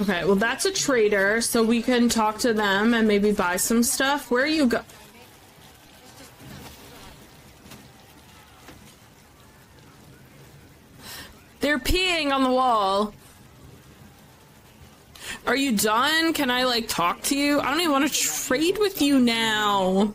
Okay, well, that's a trader, so we can talk to them and maybe buy some stuff. Where are you go? They're peeing on the wall. Are you done? Can I, like, talk to you? I don't even want to trade with you now.